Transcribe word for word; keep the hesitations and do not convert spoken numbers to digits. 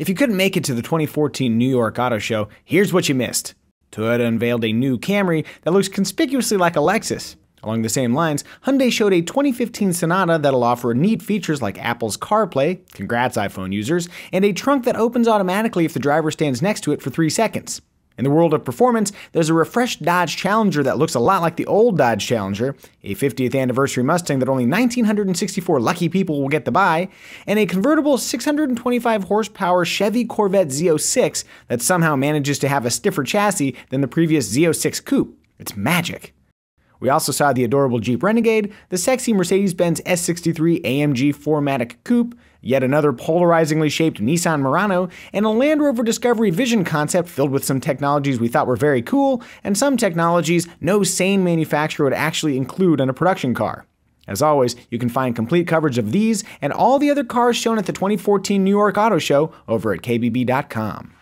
If you couldn't make it to the twenty fourteen New York Auto Show, here's what you missed. Toyota unveiled a new Camry that looks conspicuously like a Lexus. Along the same lines, Hyundai showed a twenty fifteen Sonata that'll offer neat features like Apple's CarPlay, congrats iPhone users, and a trunk that opens automatically if the driver stands next to it for three seconds. In the world of performance, there's a refreshed Dodge Challenger that looks a lot like the old Dodge Challenger, a fiftieth anniversary Mustang that only one thousand nine hundred sixty-four lucky people will get to buy, and a convertible six hundred twenty-five horsepower Chevy Corvette Z oh six that somehow manages to have a stiffer chassis than the previous Z oh six Coupe. It's magic. We also saw the adorable Jeep Renegade, the sexy Mercedes-Benz S sixty-three A M G four matic Coupe, yet another polarizingly shaped Nissan Murano, and a Land Rover Discovery Vision concept filled with some technologies we thought were very cool, and some technologies no sane manufacturer would actually include in a production car. As always, you can find complete coverage of these and all the other cars shown at the twenty fourteen New York Auto Show over at k b b dot com.